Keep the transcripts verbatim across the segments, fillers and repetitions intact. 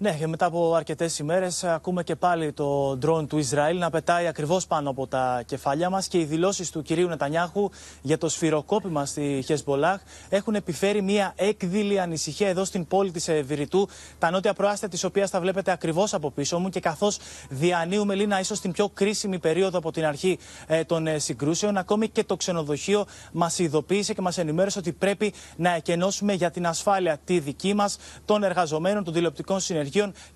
Ναι, και μετά από αρκετές ημέρες ακούμε και πάλι το ντρόουν του Ισραήλ να πετάει ακριβώς πάνω από τα κεφάλια μας και οι δηλώσεις του κυρίου Νετανιάχου για το σφυροκόπημα στη Χεζμπολά έχουν επιφέρει μια έκδηλη ανησυχία εδώ στην πόλη της Βηρυτού, τα νότια προάστια της οποίας τα βλέπετε ακριβώς από πίσω μου, και καθώς διανύουμε, Λίνα, ίσως την πιο κρίσιμη περίοδο από την αρχή ε, των ε, συγκρούσεων, ακόμη και το ξενοδοχείο μας ειδοποίησε και μας ενημέρωσε ότι πρέπει να εκενώσουμε για την ασφάλεια τη δική μας, των εργαζομένων, των τηλεοπτικών συνεργείων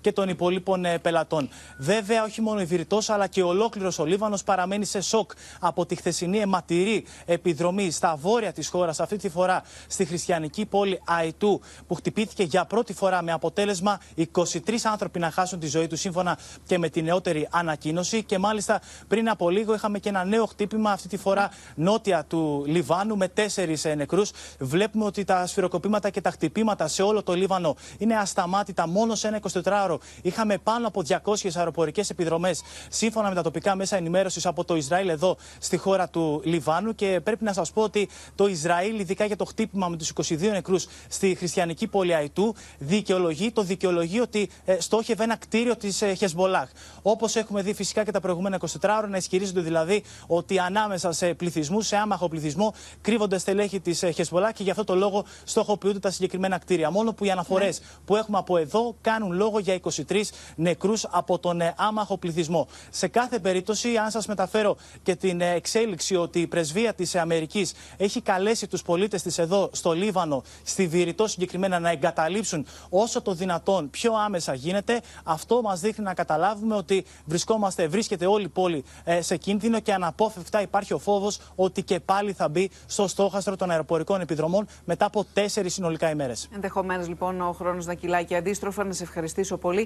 και των υπολείπων πελατών. Βέβαια, όχι μόνο η Βηρυτός, αλλά και ολόκληρος ο Λίβανος παραμένει σε σοκ από τη χθεσινή αιματηρή επιδρομή στα βόρεια της χώρας, αυτή τη φορά στη χριστιανική πόλη Αϊτού, που χτυπήθηκε για πρώτη φορά με αποτέλεσμα είκοσι τρεις άνθρωποι να χάσουν τη ζωή τους, σύμφωνα και με τη νεότερη ανακοίνωση. Και μάλιστα πριν από λίγο είχαμε και ένα νέο χτύπημα, αυτή τη φορά νότια του Λιβάνου, με τέσσερις νεκρούς. Βλέπουμε ότι τα σφυροκοπήματα και τα χτυπήματα σε όλο το Λίβανο είναι ασταμάτητα. Μόνο σε ένα εικοσιτετράωρο είχαμε πάνω από διακόσιες αεροπορικές επιδρομές, σύμφωνα με τα τοπικά μέσα ενημέρωσης, από το Ισραήλ εδώ στη χώρα του Λιβάνου. Και πρέπει να σας πω ότι το Ισραήλ, ειδικά για το χτύπημα με τους είκοσι δύο νεκρούς στη χριστιανική πόλη Αϊτού, δικαιολογεί, το δικαιολογεί ότι ε, στόχευε ένα κτίριο της ε, Χεζμπολάχ. Όπως έχουμε δει φυσικά και τα προηγούμενα εικοσιτετράωρα, να ισχυρίζονται δηλαδή ότι ανάμεσα σε πληθυσμού, σε άμαχο πληθυσμό, κρύβονται στελέχη της ε, Χεζμπολάχ και γι' αυτό το λόγο στοχοποιούνται τα συγκεκριμένα κτίρια. Μόνο που οι αναφορές ναι. που έχουμε από εδώ κάνουν λόγο για είκοσι τρεις νεκρούς από τον άμαχο πληθυσμό. Σε κάθε περίπτωση, αν σας μεταφέρω και την εξέλιξη ότι η πρεσβεία της Αμερικής έχει καλέσει τους πολίτες της εδώ στο Λίβανο, στη Βηρυτό συγκεκριμένα, να εγκαταλείψουν όσο το δυνατόν πιο άμεσα γίνεται, αυτό μας δείχνει να καταλάβουμε ότι βρισκόμαστε, βρίσκεται όλη η πόλη σε κίνδυνο και αναπόφευκτα υπάρχει ο φόβος ότι και πάλι θα μπει στο στόχαστρο των αεροπορικών επιδρομών μετά από τέσσερις συνολικά ημέρες. Ενδεχομένως λοιπόν ο χρόνος να κυλάει και αντίστροφα. Να σε ευχαριστήσω πολύ.